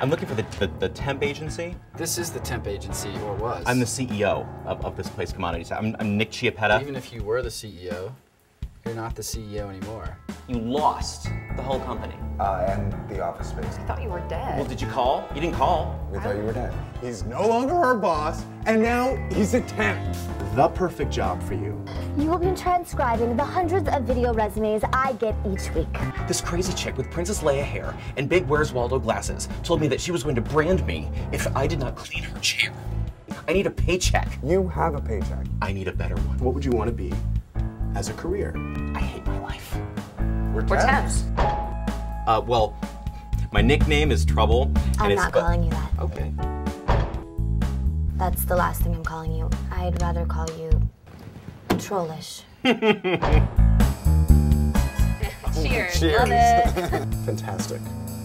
I'm looking for the temp agency. This is the temp agency, or was. I'm the CEO of this place, Commodities. I'm Nick Chiappetta. Even if you were the CEO, you're not the CEO anymore. You lost the whole company. And the office space. I thought you were dead. Well, did you call? You didn't call. We thought you were dead. He's no longer our boss, and now he's a temp. The perfect job for you. You have been transcribing the hundreds of video resumes I get each week. This crazy chick with Princess Leia hair and big Where's Waldo glasses told me that she was going to brand me if I did not clean her chair. I need a paycheck. You have a paycheck. I need a better one. What would you want to be as a career? I hate my life. We're temps. Well, my nickname is Trouble. And I'm not calling you that. Okay. That's the last thing I'm calling you. I'd rather call you Trollish. Cheers. Cheers. Love it. Fantastic.